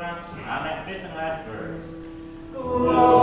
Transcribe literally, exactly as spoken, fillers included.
pronounce on that fifth and last verse. Glory.